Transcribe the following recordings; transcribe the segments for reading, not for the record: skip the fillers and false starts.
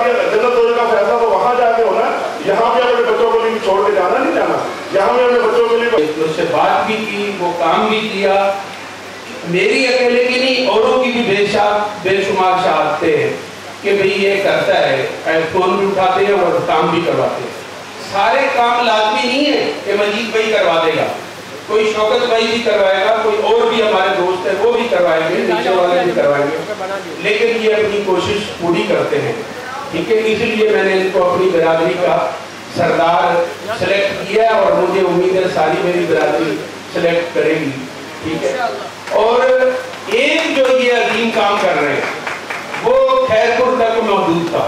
आगे जन्नत तोज़ह का फैसला तो वहाँ जाके होना, यहाँ पे अपने बच्चों को लिए छोड़ के जाना नहीं जाना, यहाँ पे अपने बच्चों के लिए। उससे बात भी की, वो काम भी किया, मेरी अकेले की नहीं औरों की भी बेशुमार शाहते हैं कि भाई ये करता है, फोन भी उठाते हैं और काम भी करवाते हैं। सारे काम लाजमी नहीं है कि मजीद भाई करवा देगा, कोई शौकत भाई भी करवाएगा, कोई और भी हमारे दोस्त है वो भी करवाएंगे, नीचे वाले भी करवाएंगे, लेकिन ये अपनी कोशिश पूरी करते हैं। ठीक है, इसीलिए मैंने इनको अपनी बिरादरी का सरदार सेलेक्ट किया और मुझे उम्मीद है सारी मेरी बिरादरी सेलेक्ट करेगी। ठीक है, और एक जो ये अजीम काम कर रहे हैं वो खैरपुर तक मौजूद था।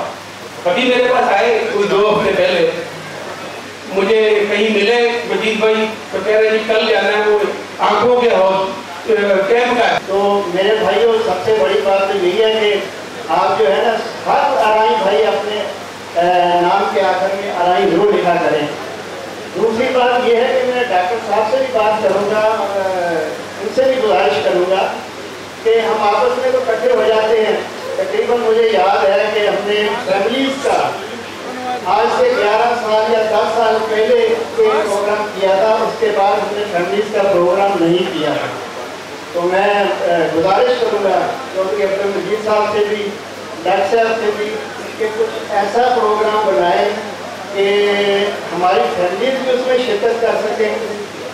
कभी मेरे पास आए कोई 2 हफ्ते पहले, मुझे कहीं मिले मजीद भाई तो कह रहे जी कल जाना है वो आंखों के हौज कैंप का। तो मेरे भाइयों सबसे बड़ी बात तो यही है कि आप जो है ना हर आराई भाई अपने नाम के आखिर में आराई जरूर लिखा करें। दूसरी बात यह है कि मैं डॉक्टर साहब से भी बात करूँगा, उनसे भी गुजारिश करूँगा कि हम आपस में तो इकट्ठे हो जाते हैं। तकरीबन मुझे याद है कि हमने फैमिलीज का आज से 11 साल या 10 साल पहले कोई प्रोग्राम किया था, उसके बाद हमने फैमिलीज का प्रोग्राम नहीं किया था। तो मैं गुजारिश करूँगा क्योंकि अपने मजीद साहब से भी डॉक्टर साहब से भी कि कुछ ऐसा प्रोग्राम बनाएं कि हमारी फैमिलीज भी उसमें शिरकत कर सकें,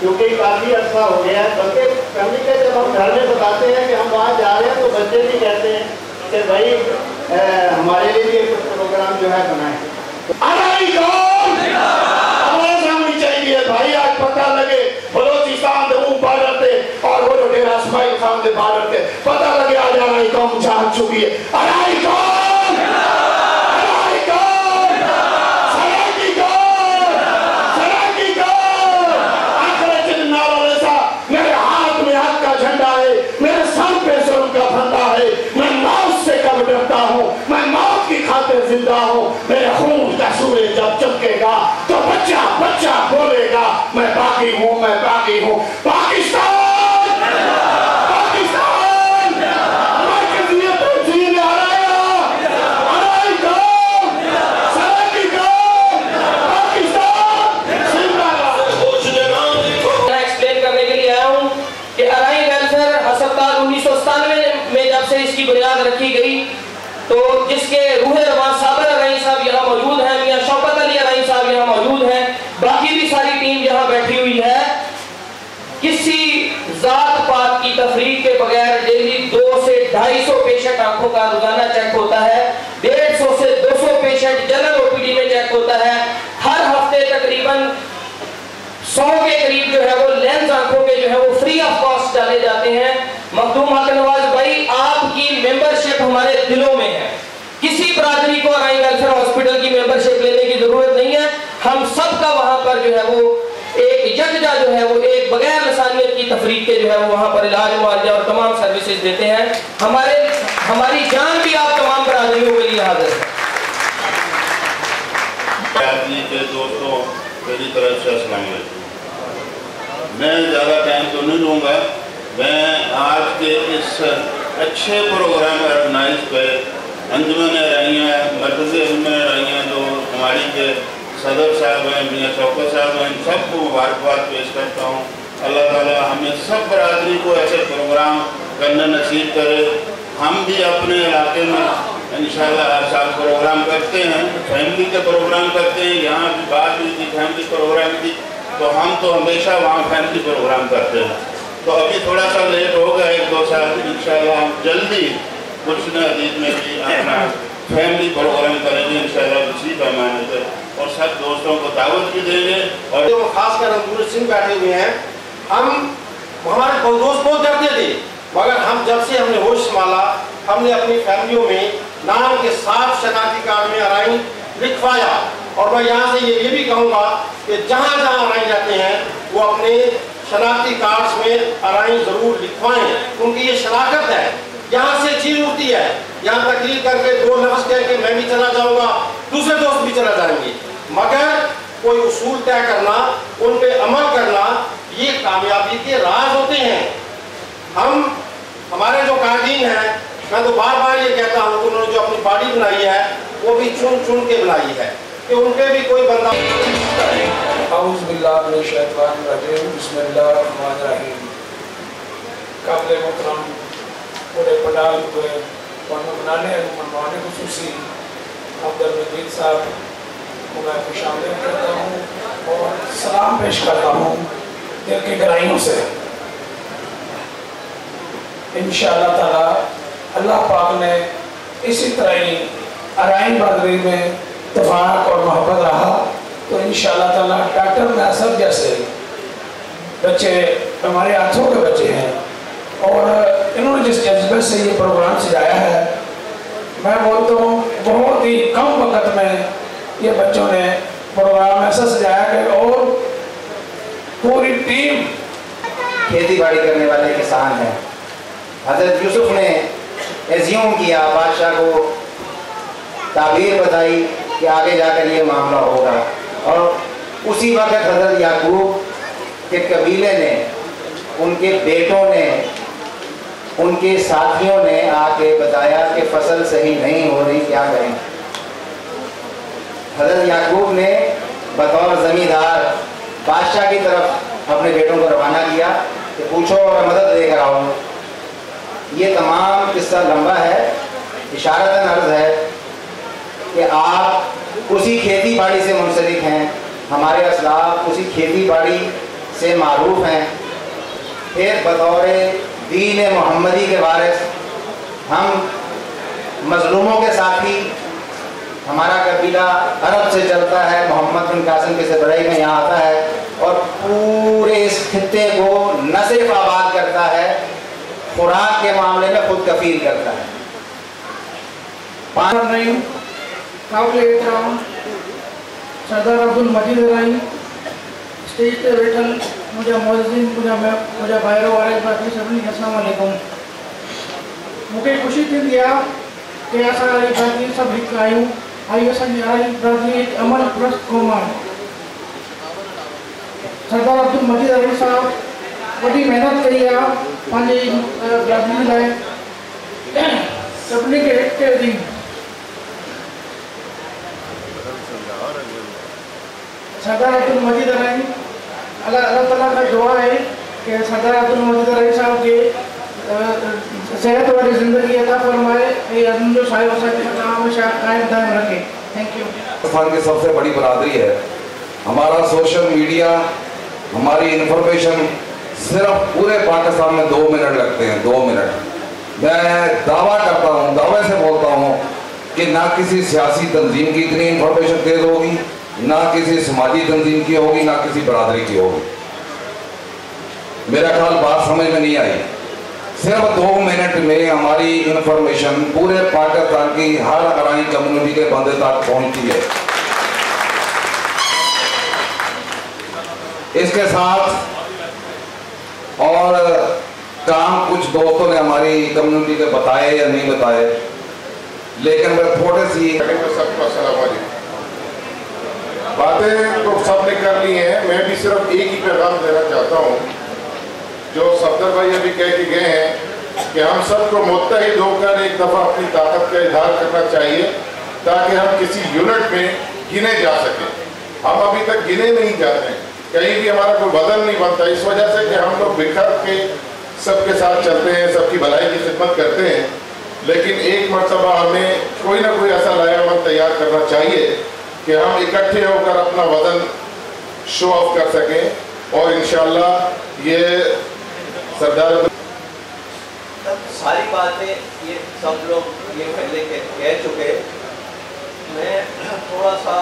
क्योंकि काफ़ी अर्सा हो गया है। बल्कि फैमिली के जब हम घर में बताते हैं कि हम वहाँ जा रहे हैं तो बच्चे भी कहते हैं कि भाई हमारे लिए भी कुछ प्रोग्राम जो है बनाएँ। चाहिए भाई आज पता लगे बलोचिस्तान भारत है और वो जो डेरा इस्माइल खान के भारत है, पता लगे आज आराई कौम जान चुकी है। आराई कौम जिंदा हूँ, मेरे खून का सूरज जब चमकेगा तो बच्चा बच्चा बोलेगा मैं बागी हूँ, मैं बागी हूँ। पाकिस्तान पाकिस्तान मैं कितने पर जीने आराई कौम सलामी कौम पाकिस्तान जिंदा रहो। मैं एक्सप्लेन करने के लिए आया हूँ कि आराई वेलफेयर अस्पताल 1997 में जब से इसकी बुनियाद रखी गई तो जिसके रूहे रवान साबर अराई साहब यहाँ मौजूद हैं, मियां शौकत अली अराई साहब यहाँ मौजूद हैं, बाकी भी सारी टीम यहाँ बैठी हुई है। किसी जात पात की तफरीक के बगैर डेली 2 से 250 पेशेंट आंखों का रोजाना चेक होता है, 150 से 200 पेशेंट जनरल ओपीडी में चेक होता है। हर हफ्ते तकरीबन 100 के करीब जो है वो लेंस आंखों के जो है वो फ्री ऑफ कॉस्ट डाले जाते हैं। मखदूम हक नवाज भाई आपकी मेंबरशिप हमारे दिलों में है, किसी बरादरी को आराई वेलफेयर हॉस्पिटल की मेंबरशिप लेने की जरूरत नहीं है। हम सबका वहां पर जो है वो एक यकजा जो है वो एक बगैर लसानियत की तफरीक के जो है वो वहां पर इलाज मुआवजा और तमाम सर्विसेज देते हैं। हमारी जान भी आप तमाम बरादरियों के लिए हाजिर है। दोस्तों मेरी तरफ से अस्सलाम वालेकुम। मैं ज़्यादा टाइम तो नहीं लूँगा, मैं आज के इस अच्छे प्रोग्राम ऑर्गेनाइज पे अंजुमन आराइयाँ मरकज़ अंजुमन आराइयाँ जो हमारी के सदर साहब हैं मियाँ शौकत साहब हैं, इन सबको मुबारकबाद पेश करता हूँ। अल्लाह ताला हमें सब बरादरी को ऐसे प्रोग्राम करना नसीब करे। हम भी अपने इलाके में इंशाल्लाह हर साल प्रोग्राम करते हैं, फैमिली के प्रोग्राम करते हैं। यहाँ भी बात हुई थी फैमिली प्रोग्राम की, तो हम तो हमेशा वहाँ फैमिली प्रोग्राम करते हैं। तो अभी थोड़ा सा लेट होगा, 1-2 साल इंशाल्लाह हम जल्दी कुछ नज़दीक में भी अपना फैमिली प्रोग्राम करेंगे इंशाल्लाह उसी पैमाने पर, और सब दोस्तों को दावत भी देंगे। और जो खासकर हम पूरे सिंह बैठे हुए हैं, हम हमारे दोस्त बहुत डरते थे, मगर हम जब से हमने होश संभाला हमने अपनी फैमिलियों में नाम के साथ शनाख्ती कार्ड में आराई लिखवाया। और मैं यहाँ से ये भी कहूँगा कि जहाँ जहाँ आराई जाते हैं वो अपने शनाख्ती कार्ड्स में आराई जरूर लिखवाएं, क्योंकि ये शनाख्त है। यहाँ से चीज उठती है, यहाँ तकलीफ करके 2 लफ्ज कह के मैं भी चला जाऊँगा, दूसरे दोस्त भी चला जाएंगे, मगर कोई उसूल तय करना उन पे अमल करना ये कामयाबी के राज होते हैं। हमारे जो कारीन हैं मैं तो बार बार ये कहता हूँ कि उन्होंने जो अपनी पार्टी बनाई है वो भी चुन चुन के बनाई है कि उनके भी कोई बंदा। काबिल मोहतरम पूरे पंडाल हुए बनाने मनवाने खसूसी अब्दुल मजीद साहब को मैं खुशामदीद करता हूँ और सलाम पेश करता हूँ दिल की गहराइयों से। इंशाअल्लाह ताला अल्लाह पाक ने इसी तरह ही अराइन बरदरी में तफाक और मोहब्बत रहा तो इंशाअल्लाह ताला डॉक्टर नासर जैसे बच्चे हमारे हाथों के बच्चे हैं और इन्होंने जिस जज्बे से ये प्रोग्राम सजाया है मैं बोलता हूँ बहुत ही कम वक्त में ये बच्चों ने प्रोग्राम ऐसा सजाया कि और पूरी टीम खेती बाड़ी करने वाले किसान हैं। हजरत यूसुफ ने एज्यूम किया, बादशाह को ताबीर बताई कि आगे जाकर ये मामला होगा और उसी वक्त हजरत याकूब के कबीले ने, उनके बेटों ने, उनके साथियों ने आके बताया कि फसल सही नहीं हो रही, क्या करें। हजरत याकूब ने बतौर जमींदार बादशाह की तरफ अपने बेटों को रवाना किया कि पूछो और मदद लेकर आओ। ये तमाम किस्सा लंबा है, इशारतन अर्ज है कि आप उसी खेती बाड़ी से मुंसलिक हैं, हमारे असलाफ उसी खेती बाड़ी से मारूफ हैं। फिर बतौर दीन मोहम्मदी के वारिस हम मजलूमों के साथी, हमारा कबीला अरब से चलता है, मोहम्मद बिन कासिम के सरबराही में यहाँ आता है और पूरे इस खित्ते को न सिर्फ आबाद करता है, खुराक के मामले में खुद कफील करता है। सरदार अब्दुल मजीद रानी स्टेज पे बैठन मुझे मोहसिन मुझे भाइयों वाले बाकी सबनी अस्सलाम वालेकुम। मुझे खुशी थी दिया कि ऐसा ये बाकी सब लिख आयो आयो संजाई बाकी एक अमल प्रस्त कोमा सरदार अब्दुल मजीद अली साहब बड़ी मेहनत करी है पांच गाड़ी लाए सबनी के एक के दिन सरदार अब्दुल मजीद अली अल्लाह ताला का दुआ है कि सरदार अब्दुल मजीद राय साहब के सेहत वाली ज़िंदगी अता फरमाए, ये अज़ीज़ो साहिब साहब हमेशा कायम दायम रखें। Thank you. पाकिस्तान की सबसे बड़ी बरादरी है, हमारा सोशल मीडिया, हमारी इंफॉर्मेशन सिर्फ पूरे पाकिस्तान में 2 मिनट लगते हैं, 2 मिनट। मैं दावा करता हूँ, दावे से बोलता हूँ कि ना किसी सियासी तंजीम की इतनी इंफॉर्मेशन तेज होगी, ना किसी समाजी तंजीम की होगी, ना किसी बरादरी की होगी। मेरा ख्याल बात समझ में नहीं आई। सिर्फ 2 मिनट में हमारी इंफॉर्मेशन पूरे पाकिस्तान की हर अराई कम्युनिटी के बंदे तक पहुंचती है। इसके साथ और काम कुछ दोस्तों ने हमारी कम्युनिटी के बताए या नहीं बताए, लेकिन मैं थोड़े सी बातें तो सबने कर ली हैं। मैं भी सिर्फ एक ही पैगाम देना चाहता हूँ जो सफदर भाई अभी कह के गए हैं कि हम सबको मुत्तहिद होकर एक दफ़ा अपनी ताकत का इजहार करना चाहिए ताकि हम किसी यूनिट में गिने जा सकें। हम अभी तक गिने नहीं जाते, कहीं भी हमारा कोई बदल नहीं बनता, इस वजह से कि हम लोग बिखर के सबके साथ चलते हैं, सबकी भलाई की खिदमत करते हैं। लेकिन एक मरतबा हमें कोई ना कोई ऐसा लायामल तैयार करना चाहिए कि हम इकट्ठे होकर अपना वजन शो ऑफ कर सकें और इंशाल्लाह ये सरदार सारी बातें ये सब लोग ये पहले कह चुके। मैं थोड़ा सा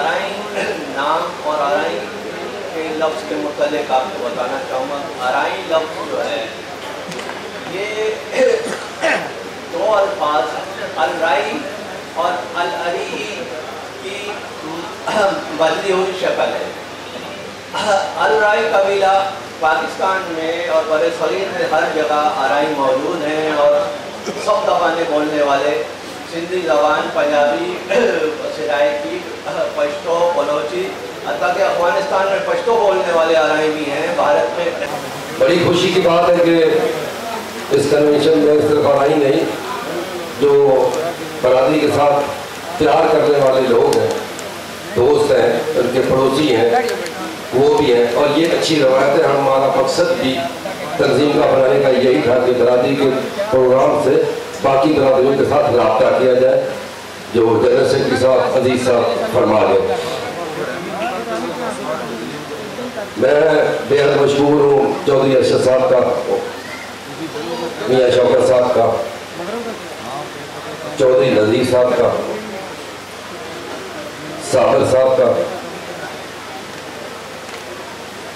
अराइन नाम और अराइन के लफ्ज़ के मुतालिक आपको बताना चाहूँगा। अराइन लफ्ज़ जो है ये 2 अल्फाज अल-राई और अल-अरी की बदली हुई शक्ल है। अल-राई कबीला पाकिस्तान में और बड़े शरीर में हर जगह अराई मौजूद हैं और सब जबानें बोलने वाले सिंधी जबान, पंजाबी, सराइकी, पश्तो, बलोची, ताकि अफगानिस्तान में पश्तो बोलने वाले अराई भी हैं भारत में। बड़ी खुशी की बात है कि इस कन्वेंशन में सिर्फ और ही नहीं जो बरादरी के साथ प्यार करने वाले लोग हैं, दोस्त हैं, उनके पड़ोसी हैं, वो भी हैं। और ये अच्छी रवायतें हमारा मकसद भी तंजीम का बनाने का यही था कि बरादरी के प्रोग्राम से बाकी बरादरियों के साथ रब्ता किया जाए, जो जनरल सिंह के साथ अजीज साहब फरमा गए। मैं बेहद मशहूर हूँ चौधरी अरशद साहब का, मियाँ शौकत साहब का, चौधरी नजीर साहब का, साबर साहब का,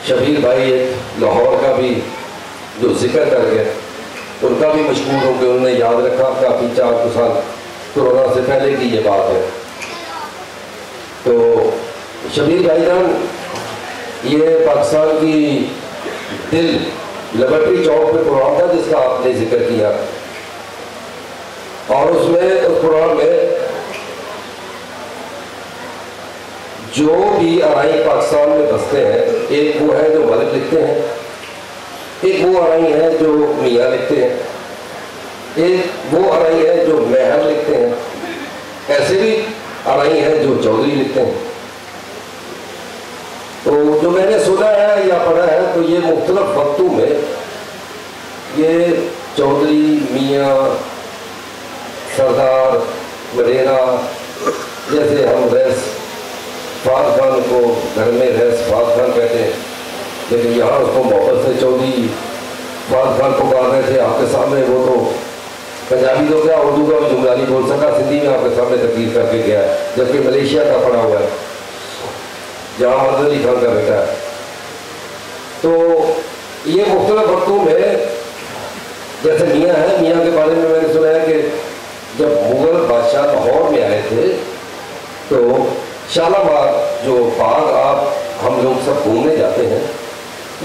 शबीर भाई एक लाहौर का भी जो जिक्र कर गए, उनका भी मशहूर हो कि उन्होंने याद रखा। काफ़ी 4 साल कोरोना से पहले की ये बात है। तो शबीर भाई जान, ये पाकिस्तान की दिल लेबोरेटरी चौक पर प्रोग्राम था जिसका आपने जिक्र किया, और उसमें उस प्रोग्राम में जो भी आरई पाकिस्तान में बसते हैं, एक वो है जो मलिक लिखते हैं, एक वो आरई है जो मियाँ लिखते हैं, एक वो आरई है जो महर लिखते हैं, ऐसे भी आरई हैं जो चौधरी लिखते हैं। तो जो मैंने सुना है या पढ़ा है, तो ये मुख्तलिफ वक्तों में ये चौधरी, मियाँ, सरदार वडेरा जैसे हम रैस फाद खान को घर में रैस फाद खान कहते हैं, लेकिन यहाँ उसको मोहब्बत से चौधरी फाद खान को कहा रहे थे आपके सामने। वो तो पंजाबी तो क्या उर्दू का जुमला नहीं बोल सका, सिंधी में आपके सामने तकलीफ करके गया है, जबकि मलेशिया का पड़ा हुआ है जहाँ मजहर अली खान का बेटा है। तो ये मुख्तलिफ वक्तों में जैसे मियाँ है, मियाँ के बारे में मैंने सुना है कि जब मुगल बादशाह लाहौर में आए थे तो शालामार जो बाग आप हम लोग सब घूमने जाते हैं,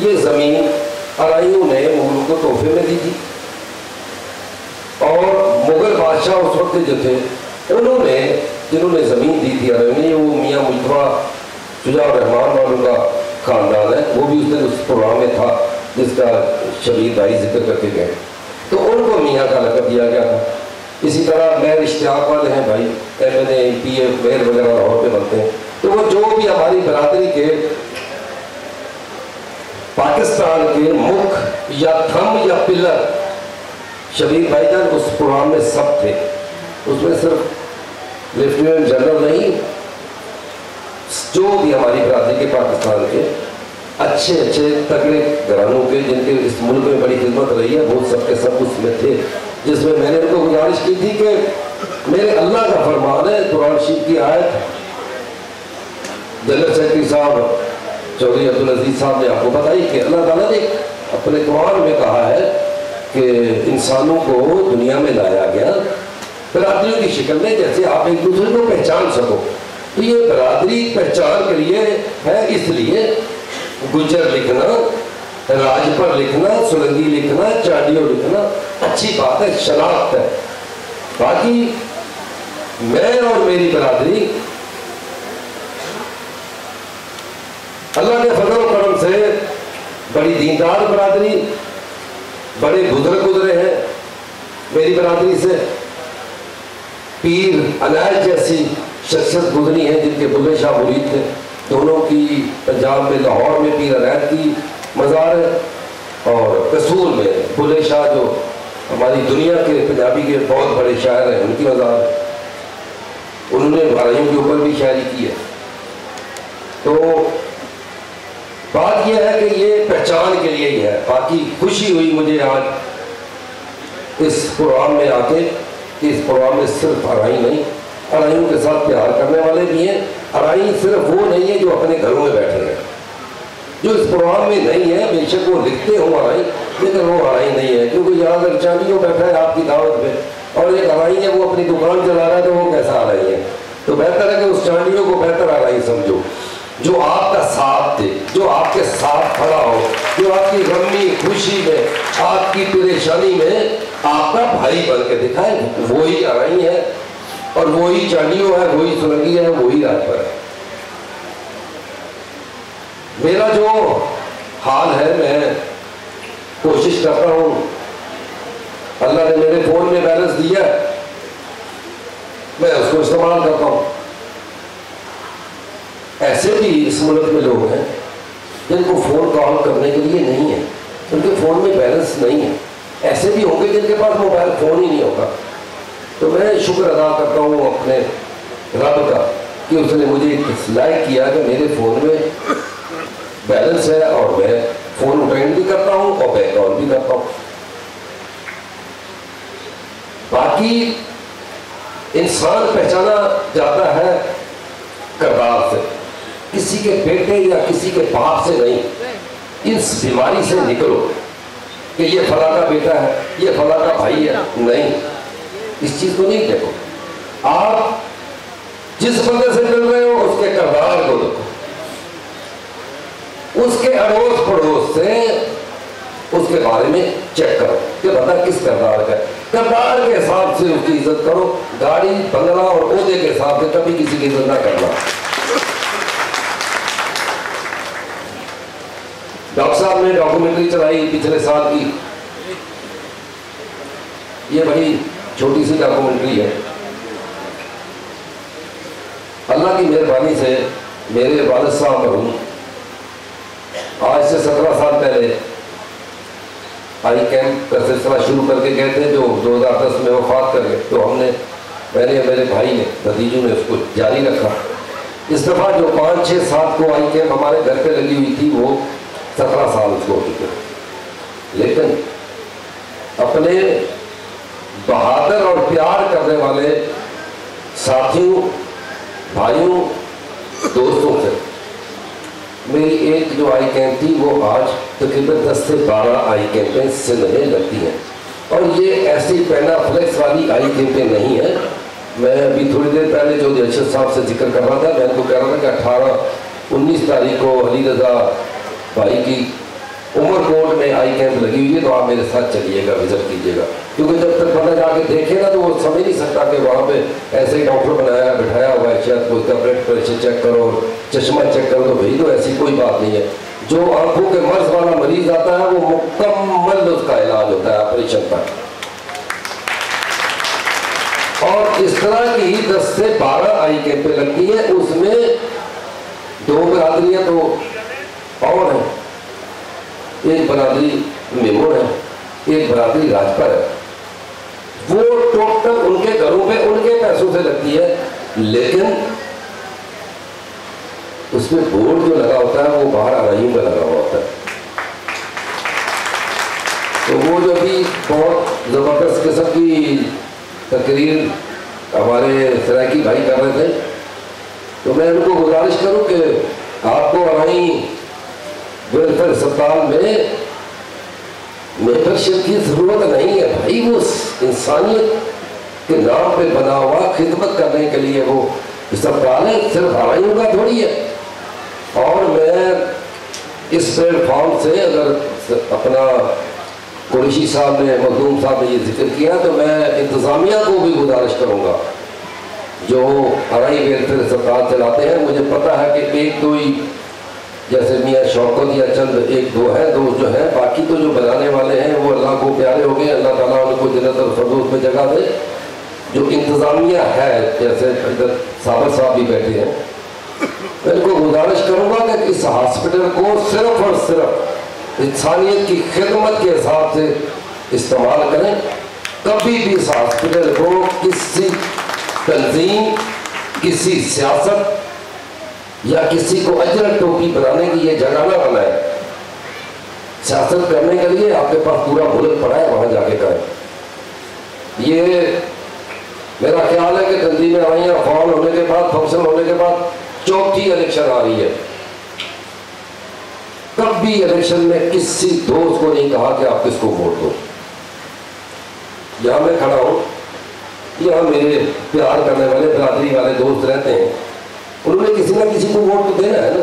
ये ज़मीन आरइयों ने मुगल को तोहफे में दी थी। और मुगल बादशाह उस वक्त जो थे, उन्होंने जिन्होंने ज़मीन दी थी आरइयों ने, वो मियाँ मुजतबा शुजाउर्रहमान वालों का ख़ानदान है, वो भी उस प्रोग्राम में था जिसका शबीर भाई जिक्र करके गए। तो उनको मियाँ का लक़ब दिया गया था। इसी तरह मेयर इश्तियाक वाले हैं भाई, MLA, MP मेयर वगैरह लाहौर पे बनते हैं। तो वो जो भी हमारी बरादरी के पाकिस्तान के मुख या थंब या पिलर, शबीर भाईजान उस प्रोग्राम में सब थे। उसमें सिर्फ लेफ्टिनेंट जनरल नहीं, जो भी हमारी बरादरी के पाकिस्तान के अच्छे अच्छे तगड़े घरानों के, जिनके इस मुल्क में बड़ी खिदमत रही है, वो सबके सब उसमें थे। जिसमें मैंने उनको गुजारिश की थी कि मेरे अल्लाह का फरमान है, कुरान शरीफ की आयत जनरल सेक्रेटरी साहब चौधरी अब्दुल अजीज साहब ने आपको बताई कि अल्लाह ताला ने अपने कुरान में कहा है कि इंसानों को दुनिया में लाया गया बरादरियों की शक्ल में, जैसे आप एक दूसरे को पहचान सको। तो ये बरादरी पहचान के लिए है, इसलिए गुजर लिखना, राज पर लिखना, सुलंगी लिखना, चाडियो लिखना अच्छी बात है, शनाख्त है। बाकी मैं और मेरी बरादरी अल्लाह के फजल और करम से बड़ी दीनदार बरादरी, बड़े बुजुर्ग गुजरे हैं मेरी बरादरी से, पीर अनायत जैसी शख्सियत गुजरी है जिनके बुल्ले शाह मुरीद थे, दोनों की पंजाब में लाहौर में पीर अनायत की मज़ार है, और कसूर में बुल्ले शाह जो हमारी दुनिया के पंजाबी के बहुत बड़े शायर हैं, उनकी मज़ार है। उन्होंने आरइयों के ऊपर भी शायरी की है। तो बात यह है कि ये पहचान के लिए ही है। बाकी खुशी हुई मुझे आज इस प्रोग्राम में आके कि इस प्रोग्राम में सिर्फ आरई नहीं, आरइयों के साथ प्यार करने वाले भी हैं। आरई सिर्फ वो नहीं है जो अपने घरों में बैठे हैं, जो इस प्रोग्राम में नहीं है, बेशक वो लिखते हो आरई, लेकिन वो आरई नहीं है। क्योंकि यहाँ अगर चांदी बैठा है आपकी दावत पे और एक आरई है वो अपनी दुकान चला रहा है, तो वो कैसा आरई है? तो बेहतर है कि उस चांदियों को बेहतर आरई समझो, जो आपका साथ दे, जो आपके साथ खड़ा हो, जो आपकी गमी खुशी में, आपकी परेशानी में आपका भाई बन के दिखाए, वही आरई है और वही चांदियों है, वही सुरंगी है, वही राजभर है। मेरा जो हाल है, मैं कोशिश कर रहा हूँ अल्लाह ने मेरे फोन में बैलेंस दिया, मैं उसको इस्तेमाल करता हूं। ऐसे भी इस मुल्क में लोग हैं जिनको फोन कॉल करने के लिए नहीं है, उनके फोन में बैलेंस नहीं है। ऐसे भी होंगे जिनके पास मोबाइल फोन ही नहीं होगा। तो मैं शुक्र अदा करता हूँ अपने रब का कि उसने मुझे लाइक किया कि मेरे फोन में बैलेंस है और मैं फोन उठाइन भी करता हूँ और बैक ऑन भी करता हूँ। बाकी इंसान पहचाना जाता है करदार से, किसी के बेटे या किसी के बाप से नहीं। इस बीमारी से निकलो कि ये फला का बेटा है, ये फला का भाई है, नहीं, इस चीज को नहीं देखो। आप जिस बंदे से मिल रहे हो उसके करदार को देखो, उसके अड़ोस पड़ोस से उसके बारे में चेक करो कि बंदा किस करदार का है। करदार के हिसाब से उसकी इज्जत करो, गाड़ी बंगला और ओहदे के हिसाब से कभी किसी की इज्जत ना करना। डॉक्टर साहब ने डॉक्यूमेंट्री चलाई पिछले साल की, ये बड़ी छोटी सी डॉक्यूमेंट्री है। अल्लाह की मेहरबानी से मेरे वालिद साहब मरहूम आज से 17 साल पहले आई कैंप का सिलसिला शुरू करके गए थे, जो 2010 में वफात कर गए। तो मैंने मेरे भाई ने भतीजों ने उसको जारी रखा। इस दफ़ा जो 5, 6, 7 को आई कैंप हमारे घर पे लगी हुई थी वो 17 साल उसको हो चुके, लेकिन अपने बहादुर और प्यार करने वाले साथियों, भाइयों, दोस्तों से मेरी एक जो आई कैंप थी वो आज तकरीबन 10 से 12 आई कैंपें सिलसिले लगती हैं। और ये ऐसी पैना फ्लेक्स वाली आई कैंपें नहीं है। मैं अभी थोड़ी देर पहले जो अरशद साहब से जिक्र कर रहा था, मैं उनको कह रहा था कि 18-19 तारीख को अली रजा भाई की उमरकोट में आई कैंप लगी हुई है, तो आप मेरे साथ चलिएगा, विजिट कीजिएगा। क्योंकि जब तक बंदा जाके देखेगा तो वो समझ नहीं सकता कि वहाँ पे ऐसे ही डॉक्टर बनाया बिठाया हुआ है, शायद उसका ब्लड प्रेशर चेक करो, चश्मा चेक करो, तो भाई तो ऐसी कोई बात नहीं है। जो आंखों के मर्ज वाला मरीज आता है वो मुकम्मल उसका इलाज होता है ऑपरेशन पर। और इस तरह की 10 से 12 आई कैंपें लगती है, उसमें 2 बरादरियाँ तो और हैं, एक बरादरी मेमोर है, एक बरादरी राजपर है। वो टोटल उनके घरों पे उनके पैसों से लगती है, लेकिन उसमें बोर्ड जो लगा होता है वो 12 राइयों का लगा हुआ होता है। तो वो जो भी बहुत ज़बरदस्त किस्म की तकरीर हमारे सराकी भाई कर रहे थे, तो मैं उनको गुजारिश करूँ कि आपको अराई वेलफेयर अस्पताल में मेंबरशिप की ज़रूरत नहीं है भाई। वो इंसानियत के नाम पे बना हुआ खिदमत करने के लिए वो अस्पताल है, सिर्फ हवाइयों का थोड़ी है। और मैं इस प्लेटफॉर्म से अगर अपना कुरैशी साहब ने, मखदूम साहब ने ये जिक्र किया, तो मैं इंतज़ामिया को भी गुजारिश करूँगा जो हवाई वेलफेयर अस्पताल चलाते हैं। मुझे पता है कि एक दो ही जैसे मियाँ शौकत या चंद 1-2 है, 2 जो है, बाकी तो जो बनाने वाले हैं वो अल्लाह को प्यारे हो गए, अल्लाह ताला उनको जन्नत और फ़िरदौस में जगह दे। जो इंतज़ामिया है, जैसे इधर साबर साहब भी बैठे हैं, मैं इनको गुजारिश करूँगा कि इस हॉस्पिटल को सिर्फ और सिर्फ इंसानियत की खिदमत के हिसाब से इस्तेमाल करें। कभी भी इस हॉस्पिटल को किसी तंजीम, किसी सियासत या किसी को अजरक टोपी बनाने की ये जगह ना बनाए। सियासत करने के लिए आपके पास पूरा मुल्क पड़ा है, वहाँ जाके करें। ये मेरा ख्याल है कि तंजीमें आई हैं, फॉल होने के बाद, फंक्शन होने के बाद 4थी इलेक्शन आ रही है। कभी इलेक्शन में किसी दोस्त को नहीं कहा कि आप किसको वोट दो। यहाँ मैं खड़ा हूँ, यहाँ मेरे प्यार करने वाले बरादरी वाले दोस्त रहते हैं, उन्होंने किसी ना किसी को वोट तो देना है ना,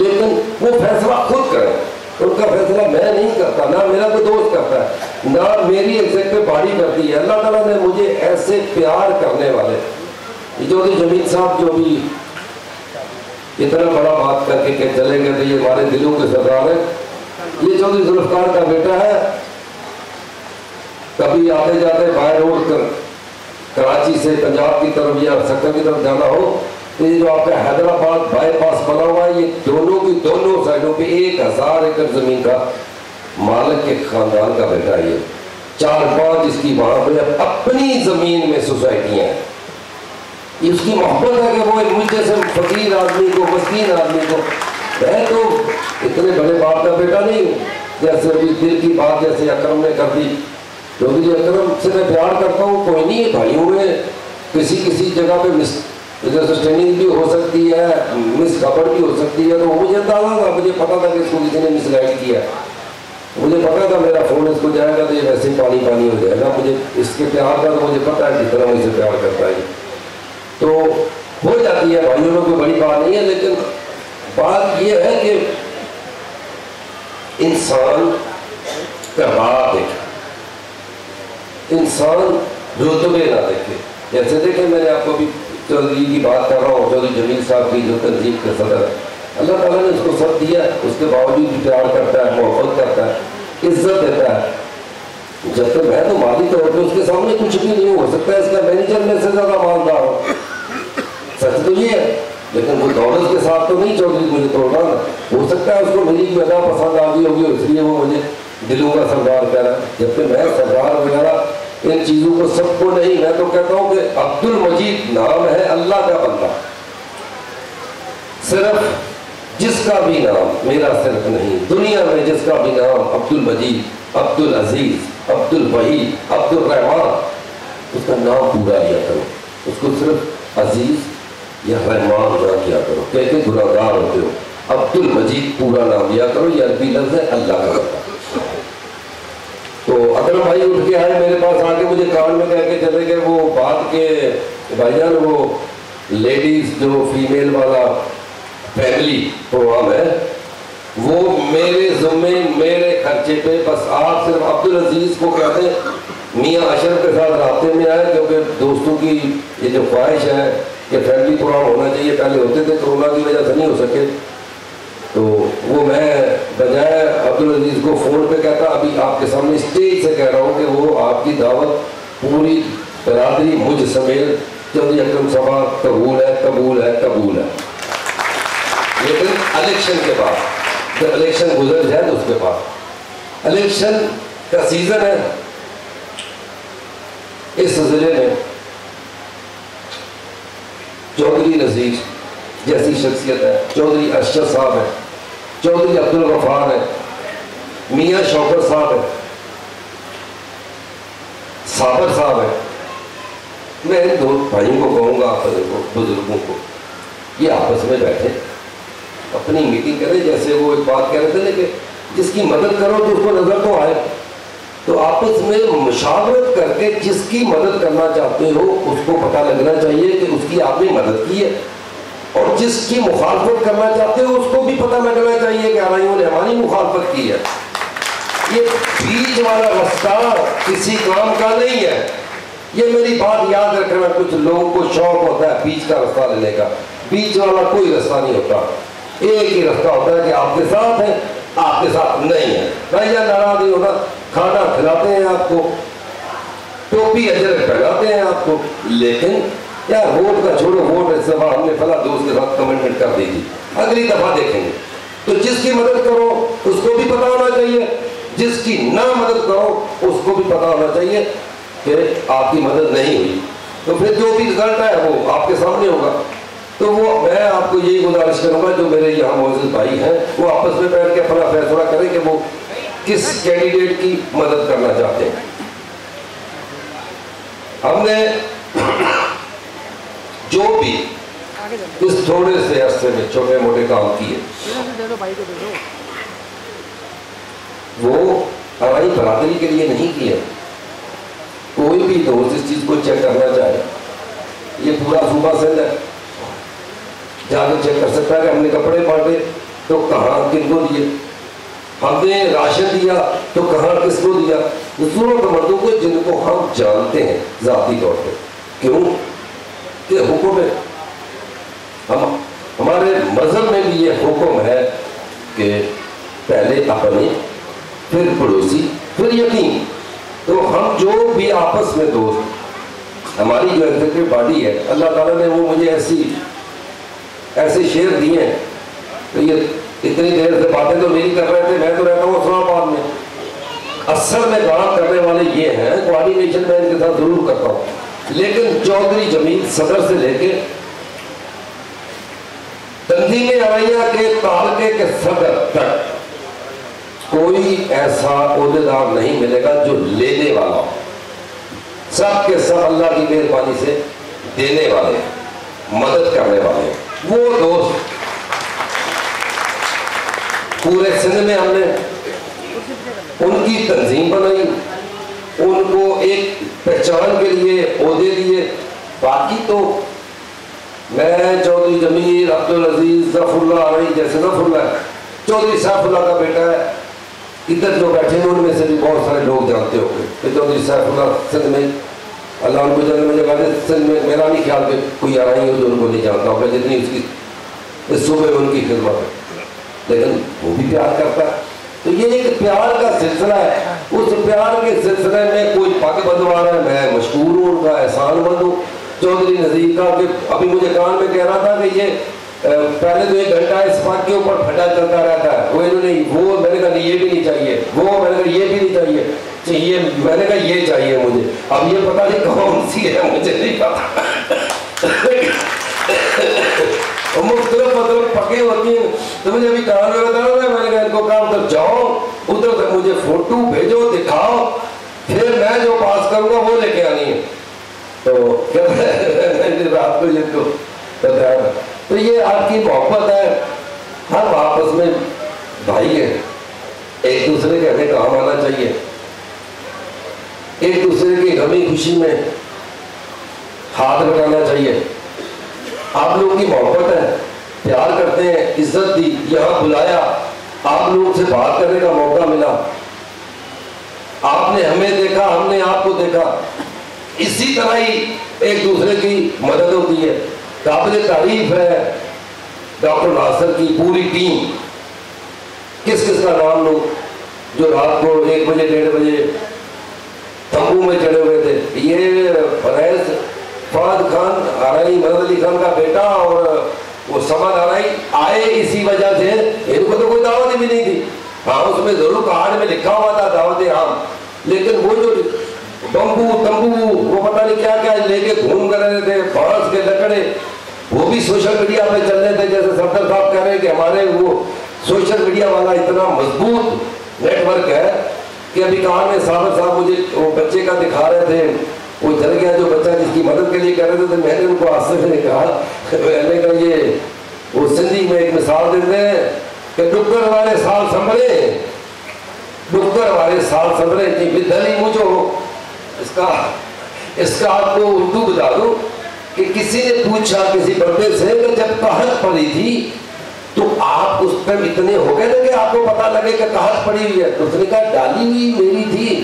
लेकिन वो फैसला खुद करें। उनका फैसला मैं नहीं करता, ना मेरा कोई दोस्त करता है, ना मेरी एग्जेक्टिव बॉडी करती है। अल्लाह ताला ने मुझे ऐसे प्यार करने वाले जो जमीन साहब जो भी इतना बड़ा बात करके के चले गए थे, ये हमारे दिलों के सरदार है। ये चौधरी जुल्फकार का बेटा है, कभी आते जाते बाय रोड कराची से पंजाब की तरफ या सक्कर की तरफ जाना हो तो ये जो आपका हैदराबाद बाईपास बना हुआ है, ये दोनों की दोनों साइडों पे 1000 एकड़ जमीन का मालिक के खानदान का बेटा ये 4-5 इसकी वहां पर अपनी जमीन में सोसाइटियां हैं। इसकी मोहब्बत है कि वो एक मुझे से फकीर आदमी को, मस्कीन आदमी को, मैं तो इतने बड़े बाप का बेटा नहीं जैसे अभी दिल की बात जैसे अकरम ने कर दी, क्योंकि अकरम से मैं प्यार करता हूँ। कोई नहीं है भाई, हुए किसी किसी जगह पे जैसे स्टैंडिंग भी हो सकती है, मिस खबर भी हो सकती है, तो मुझे अंदाजा था, मुझे पता था कि इसको किसी ने मिस गाइड किया, मुझे पता था मेरा फ़ोन इसको जाएगा तो ये वैसे ही पानी पानी हो जाएगा। मुझे इसके प्यार का तो मुझे पता है जितना मुझसे प्यार करता है, तो हो जाती है भाई, उन्होंने कोई बड़ी बात नहीं है। लेकिन बात यह है कि इंसान का बात देखे, इंसान रुतबे ना देखे। जैसे देखे मैंने आपको भी चौधरी की बात कर रहा हूँ, चौधरी जमील साहब की जो तंजीब का सदर, अल्लाह ताला ने उसको सब दिया, उसके बावजूद भी प्यार करता है, मोहब्बत करता है, इज्जत देता है। जब तक मैं तो माली तौर पर उसके सामने कुछ भी नहीं हो सकता है, इसका मैनेजर में से ज़्यादा मालदार हो, सच तो ये है। लेकिन वो दौलत के साथ तो नहीं चौधरी मुझे तोड़ना, हो सकता है उसको मेरी पैदा पसंद आ गई होगी, इसलिए वो मुझे दिलों का सरदार कह रहा है, जबकि मैं सरदार वगैरह इन चीज़ों को सबको नहीं। मैं तो कहता हूँ कि अब्दुल मजीद नाम है अल्लाह का बंदा, सिर्फ जिसका भी नाम, मेरा सिर्फ नहीं, दुनिया में जिसका भी नाम अब्दुल मजीद, अब्दुल अजीज, अब्दुल वहीद, अब्दुल रहमान, उसका नाम पूरा लिया करो, उसको सिर्फ अजीज या रहमान ना किया करो, कहते गुनाहगार होते हो। अब्दुल मजीद पूरा नाम लिया करो, ये अरबी लफ्ज़ है अल्लाह का बंदा। तो अकरम भाई उठ के आए मेरे पास, आके मुझे कान में कह के चले गए वो बात के भाईजान, वो लेडीज़ जो फीमेल वाला फैमिली प्रोग्राम है वो मेरे जुम्मे, मेरे खर्चे पे, बस आप सिर्फ अब्दुल अजीज़ को कहते मियाँ अशर के साथ रास्ते में आए, क्योंकि दोस्तों की ये जो ख्वाहिश है कि फैमिली प्रोग्राम होना चाहिए, पहले होते थे, कोरोना की वजह से नहीं हो सके, तो वो मैं बजाय अब्दुल अजीज़ को फ़ोन पे कहता, अभी आपके सामने स्टेज से कह रहा हूँ कि वो आपकी दावत पूरी बरादरी मुझ समेत चौधरी अकरम साहब कबूल है, कबूल है, कबूल है। लेकिन इलेक्शन के बाद जब इलेक्शन गुजर जाए तो उसके बाद इलेक्शन का सीज़न है, इस सिलसिले में चौधरी नज़ीर जैसी शख्सियत है, चौधरी अशर साहब है, चौधरी अब्दुल गफार है, मियाँ शौकत साहब है, साबर साहब है, मैं इन दो भाइयों को कहूँगा, आप बुजुर्गों को ये आपस में बैठे अपनी मीटिंग करें। जैसे वो एक बात कह रहे थे लेकिन जिसकी मदद करो तो उसको नज़र तो आए, तो आपस में मुशावरत करके जिसकी मदद करना चाहते हो उसको पता लगना चाहिए कि उसकी आपने मदद की है, और जिसकी मुखालफत करना चाहते हो उसको भी पता लगना चाहिए कि आराइयों ने हमारी मुखालफत की है। ये बीच वाला रास्ता किसी काम का नहीं है, ये मेरी बात याद रखना। कुछ लोगों को शौक होता है बीच का रास्ता लेने का, बीच वाला कोई रास्ता नहीं होता, एक ही रास्ता होता है कि आपके साथ है, आपके साथ नहीं है। भाई या नाराज नहीं होता, खाना खिलाते हैं आपको, टोपी अजरक पहनाते हैं आपको, लेकिन यार वोट का छोड़ो, वोट इस दफा हमने फला दोस्त के साथ कमिटमेंट कर दी थी, अगली दफा देखेंगे। तो जिसकी मदद करो उसको भी पता होना चाहिए, जिसकी ना मदद करो उसको भी पता होना चाहिए कि आपकी मदद नहीं हुई, तो फिर जो भी रिजल्ट है वो आपके सामने होगा। तो वो मैं आपको यही गुजारिश करूँगा, जो मेरे यहाँ मौजूद भाई हैं वो आपस में बैठ के अपना फैसला करें कि वो किस कैंडिडेट की मदद करना चाहते हैं। हमने जो भी इस थोड़े से अरसे में छोटे मोटे काम किए वो हमारी बरादरी के लिए नहीं किए। कोई भी दोस्त इस चीज़ को चेक करना चाहे, ये पूरा सूबा सिंध है, जाकर चेक कर सकता है कि हमने कपड़े बांटे तो कहाँ किनको दिए, हमने राशन दिया तो कहाँ किसको दिया। जरूरत मर्दों को जिनको हम जानते हैं ज़ाती तौर पर, क्यों ये हुक्म है, हमारे मजहब में भी ये हुक्म है कि पहले अपने, फिर पड़ोसी, फिर यतीम। तो हम जो भी आपस में दोस्त हमारी जो एग्जीक्यूटिव बॉडी है, अल्लाह ताला ने वो मुझे ऐसे शेर दिए हैं। तो ये इतनी देर से बातें तो मेरी कर रहे थे, मैं तो रहता हूँ इस्लामाबाद में, असल में काम करने वाले ये हैं, कोऑर्डिनेशन मैं इनके साथ जरूर करता हूँ, लेकिन चौधरी जमील सदर से लेके तंजीम आलिया के तालके के सदर तक कोई ऐसा ओहदेदार नहीं मिलेगा जो लेने वाला हो। सब के सब अल्लाह की मेहरबानी से देने वाले, मदद करने वाले वो दोस्त पूरे सिंध में हमने उनकी तंजीम बनाई, उनको एक पहचान के लिए ओहदे दिए। बाकी तो मैं चौधरी जमीर, अब्दुल अजीज, ज़फ़रुल्लाह जैसे, ज़फ़रुल्लाह चौधरी सैफुल्लाह का बेटा है, इधर जो बैठे हैं उनमें से भी बहुत सारे लोग जानते होंगे कि चौधरी सैफुल्लाह सिंध में, अल्लाह उनको जन्म में जगह दे, सिंध में मेरा नहीं ख्याल कि कोई आ रही हो जो उनको नहीं जानता होगा, जितनी उसकी इस सूबे में उनकी खिदमत है, लेकिन वो भी प्यार करता है। तो ये एक प्यार का सिलसिला है, उस प्यार के सिलसिले में कोई पग बंधवा रहा है, मैं मशहूर हूँ, उनका एहसान बंद हूँ। चौधरी नज़ीर का अभी मुझे कान में कह रहा था कि ये पहले तो एक घंटा इस बात के ऊपर फटा चलता रहता है, वो इन्होंने वो, मैंने कहा ये भी नहीं चाहिए, वो मैंने कहा ये भी नहीं चाहिए, ये मैंने कहा ये चाहिए मुझे, अब ये पता नहीं कौन सी है, मुझे नहीं पता। मुख्तलिफ मतलब पके होती हैं। तो मुझे अभी कहा मैंने कहा इनको कहा उधर जाओ, उधर तक मुझे फोटो भेजो, दिखाओ, फिर मैं जो पास करूँगा वो लेके आनी है। तो रात को जिनको बताया, तो ये आपकी मोहब्बत है, हम आपस में भाई है, एक दूसरे के हमें काम आना चाहिए, एक दूसरे की गमी खुशी में हाथ बटाना चाहिए। आप लोग की मोहब्बत है, प्यार करते हैं, इज्जत दी, यहाँ बुलाया, आप लोग से बात करने का मौका मिला, आपने हमें देखा, हमने आपको देखा, इसी तरह ही एक दूसरे की मदद होती है। काबिल तारीफ है डॉक्टर नासर की पूरी टीम, किस किस का नाम लो जो रात को 1 बजे 1:30 बजे तंबू में चढ़े हुए थे। ये फरैज फवाद खान आराई, मदद अली खान का बेटा, और वो समद आराई आए, इसी वजह से इनको तो कोई दावत भी नहीं थी। हाँ, उसमें जरूर कार्ड में लिखा हुआ था दावत आम, लेकिन वो जो बम्बू तंबू वो पता नहीं क्या क्या लेके घूम कर रहे थे, बांस के लकड़े, वो भी सोशल मीडिया पे चल रहे थे, जैसे सफदर साहब कह रहे हैं कि हमारे वो सोशल मीडिया वाला इतना मजबूत नेटवर्क है कि अभी कहा में साबर साहब मुझे वो बच्चे का दिखा रहे थे, वो चल गया जो बच्चा जिसकी मदद के लिए कह रहे थे, तो मैंने उनको आसफ ने कहा, मैंने कहा ये वो सिंधी में एक मिसाल देते हैं कि डुक्कर वाले साल संभले, डुक्कर वाले साल संभले, कि बिदली मुझो इसका आपको उर्दू बता दो कि किसी ने पूछा किसी बंदे से कि जब कहत पड़ी थी तो आप उस पर इतने हो गए ना कि आपको पता लगे कि कहत पड़ी हुई है, तो उसने कहा डाली हुई मेरी थी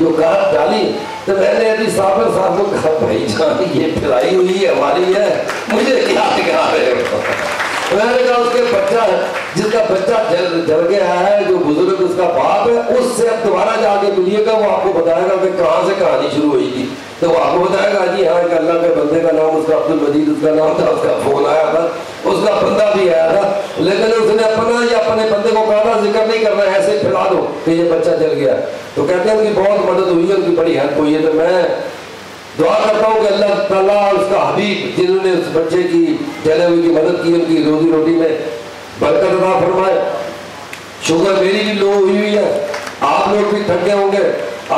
जो कहत डाली। तो मैंने अभी साबर साहब को कहा भाई जान ये फैलाई हुई है हमारी है, मुझे क्या दिखा रहे हो। मैंने कहा उसके बच्चा जिसका बच्चा जल गया है, जो बुजुर्ग उसका बाप है, उससे अब दोबारा जाके मिलिएगा, वो आपको बताएगा कि कहाँ से कहानी शुरू हुई थी, तो वो आपको बताएगा जी हाँ एक अल्लाह के बंदे का नाम, उसका अब्दुल मजीद उसका नाम था, उसका फोन आया था, उसका बंदा भी आया था, लेकिन उसने अपना या अपने बंदे को कहा जिक्र नहीं कर रहा है, ऐसे फैला दो कि ये बच्चा जल गया। तो कहते हैं उनकी बहुत मदद हुई है, उनकी बड़ी हेल्प हुई है। तो मैं दुआ करता हूँ कि अल्लाह ताला उसका हबीब जिन्होंने उस बच्चे की जले हुए की मदद की, उनकी रोजी रोटी में बरकत अता फरमाए। शुगर मेरी भी लो हुई हुई है, आप लोग भी थके होंगे,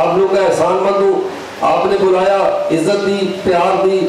आप लोग का एहसान मंद हूँ, आपने बुलाया, इज्जत दी, प्यार दी,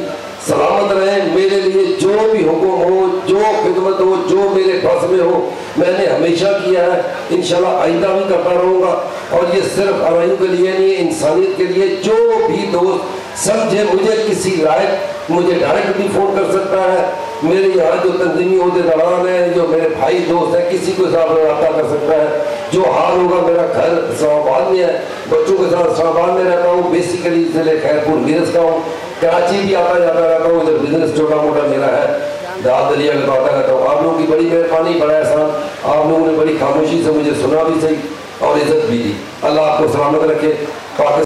सलामत रहे। मेरे लिए जो भी हुक्म हो, जो खिदमत हो, जो मेरे पास में हो, मैंने हमेशा किया है, इंशाल्लाह आइंदा भी करता रहूँगा। और ये सिर्फ आराइयों के लिए नहीं, इंसानियत के लिए जो भी दोस्त समझे मुझे किसी लायक, मुझे डायरेक्ट भी फ़ोन कर सकता है, मेरे यहाँ जो तंजीमी ओहदेदारान हैं, जो मेरे भाई दोस्त हैं, किसी को साथ रब्ता कर सकता है। जो हाल होगा, मेरा घर इस्लामाबाद में है, बच्चों के साथ इस्लामाबाद में रहता हूँ, बेसिकली जिले खैरपुर मिरज का हूँ, कराची भी आता जाता रहता हूँ, इधर बिजनेस छोटा मोटा मेरा है, दाद दलिया लगाता रहता हूँ। आप लोगों की बड़ी मेहरबानी, बड़ा एहसान, आप लोगों ने बड़ी खामोशी से मुझे सुना भी सही और इज्जत भी दी। अल्लाह आपको सलामत रखे।